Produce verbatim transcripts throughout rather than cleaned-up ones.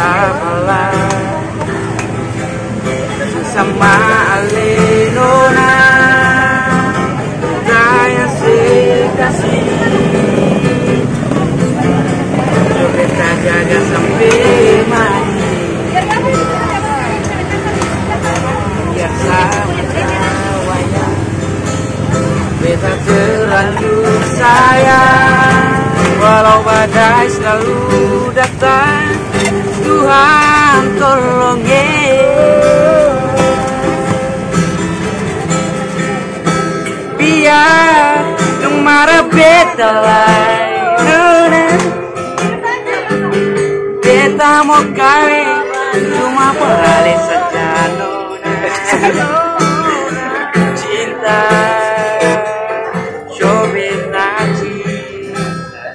Sabala sama alinona kaya kasih kita jaga sampai mati biar sama wayang kita terlalu sayang walau badai selalu datang Tuhan tolong beta lainona beta mau kawe cuma boleh sejano cinta coba cinta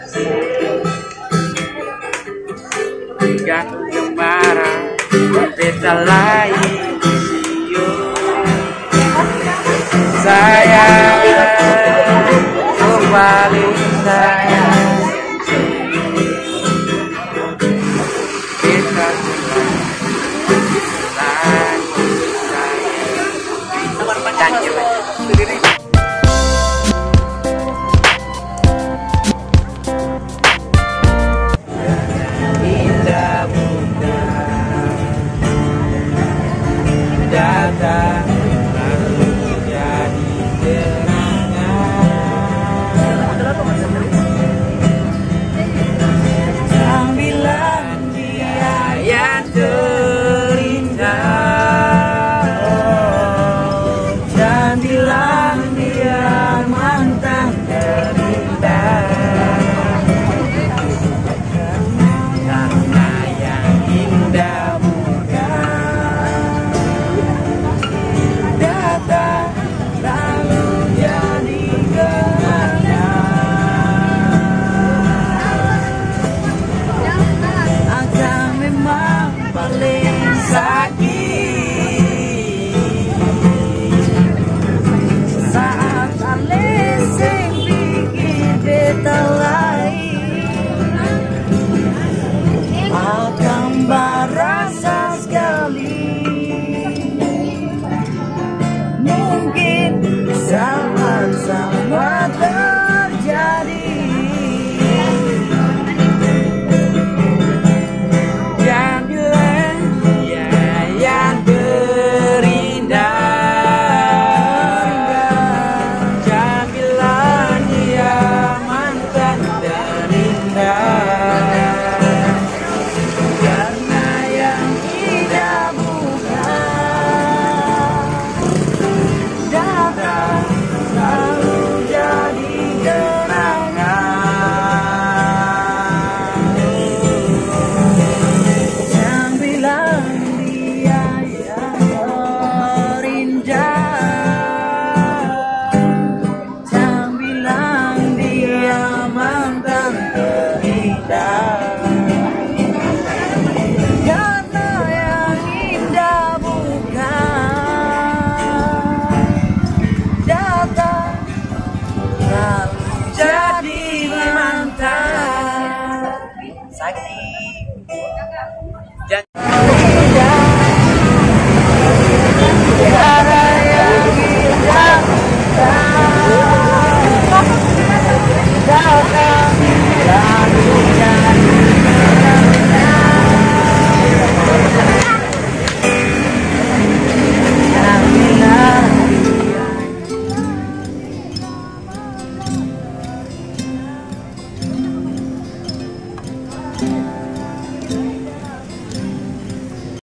gembara beta lain sayang. Bye.